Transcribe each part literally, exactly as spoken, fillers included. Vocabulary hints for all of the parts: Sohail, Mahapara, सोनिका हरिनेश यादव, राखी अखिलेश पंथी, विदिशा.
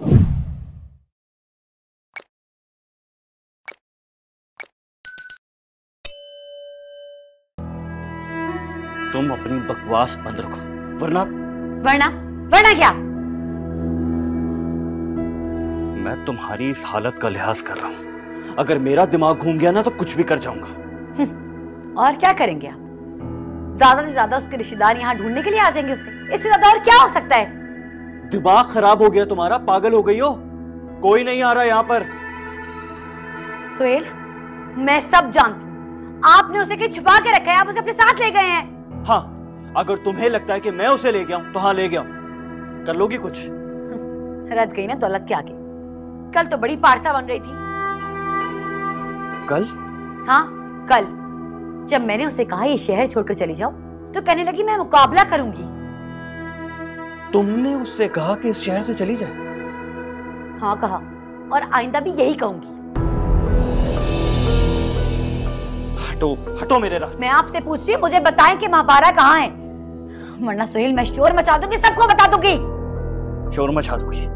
तुम अपनी बकवास बंद रखो, वरना वरना वरना क्या? मैं तुम्हारी इस हालत का लिहाज कर रहा हूँ। अगर मेरा दिमाग घूम गया ना तो कुछ भी कर जाऊंगा। और क्या करेंगे आप? ज्यादा से ज्यादा उसके रिश्तेदार यहाँ ढूंढने के लिए आ जाएंगे उसे। इससे ज्यादा और क्या हो सकता है? दिमाग खराब हो गया तुम्हारा? पागल हो गई हो? कोई नहीं आ रहा यहाँ पर। सुहेल, मैं सब जानती हूँ। आपने उसे कहीं छुपा के रखा है, आप उसे अपने साथ ले गए हैं। हाँ, अगर तुम्हें लगता है कि मैं उसे ले गया हूँ तो हाँ ले गया हूँ। कर लोगी कुछ? रज गई ना दौलत के आगे। कल तो बड़ी पारसा बन रही थी। कल? हाँ कल। जब मैंने उसे कहा ये शहर छोड़कर चली जाओ तो कहने लगी मैं मुकाबला करूंगी। तुमने उससे कहा कि इस शहर से चली जाए? हाँ कहा, और आइंदा भी यही कहूंगी। तो हटो मेरे रास्ते। मैं आपसे पूछ रही हूँ, मुझे बताएं कि महापारा कहाँ है, वरना सुहेल मैं शोर मचा दूंगी, सबको बता दूंगी। शोर मचा दूंगी?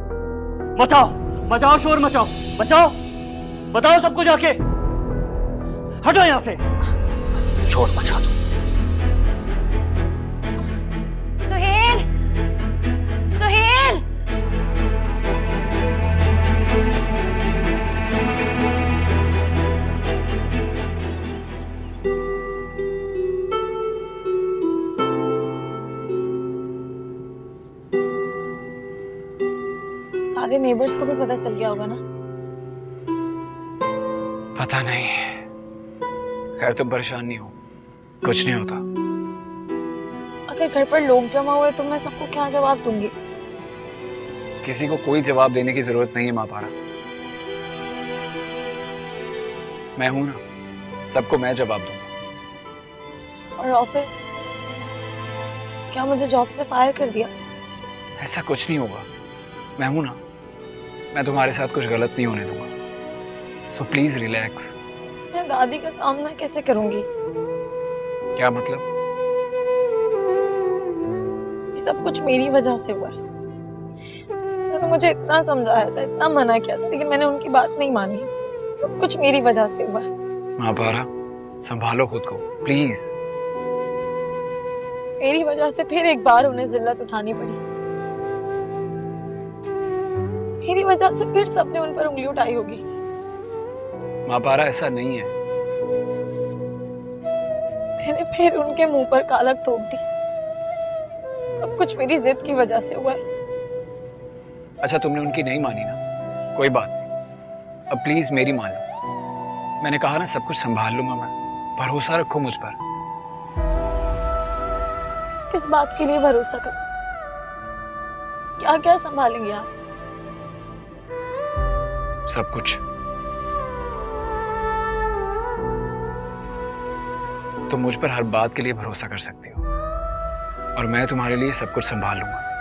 मचाओ मचाओ शोर मचाओ, बचाओ बताओ सबको जाके। हटो यहाँ से, शोर मचा दो। सुहेल, सुहेल। सारे नेबर्स को भी पता चल गया होगा ना? पता नहीं। खैर तुम परेशान नहीं हो, कुछ नहीं होता। अगर घर पर लोग जमा हुए तो मैं सबको क्या जवाब दूंगी? किसी को कोई जवाब देने की जरूरत नहीं है महापारा। मैं हूं ना, सबको मैं जवाब दूंगा। और ऑफिस? क्या मुझे जॉब से फायर कर दिया? ऐसा कुछ नहीं होगा, मैं हूं ना। मैं तुम्हारे साथ कुछ गलत नहीं होने दूंगा, सो प्लीज रिलैक्स। मैं दादी का सामना कैसे करूंगी? क्या मतलब? ये सब कुछ मेरी वजह से हुआ है। उन्होंने मुझे इतना समझाया था, इतना मना किया था, लेकिन मैंने उनकी बात नहीं मानी। सब कुछ मेरी वजह से हुआ है। महापारा संभालो खुद को प्लीज। मेरी वजह से फिर एक बार उन्हें जिल्लत उठानी पड़ी। मेरी वजह से फिर सबने उन पर उंगली उठाई होगी। महापारा ऐसा नहीं है। मैंने फिर उनके मुंह पर कालक ठोक दी। सब कुछ मेरी जिद की वजह से हुआ है। अच्छा तुमने उनकी नहीं मानी ना, कोई बात नहीं। अब प्लीज मेरी मान लो। मैंने कहा ना सब कुछ संभाल लूंगा मैं, भरोसा रखो मुझ पर। किस बात के लिए भरोसा करो? क्या क्या संभालेंगे आप? सब कुछ। तुम मुझ पर हर बात के लिए भरोसा कर सकती हो और मैं तुम्हारे लिए सब कुछ संभाल लूंगा।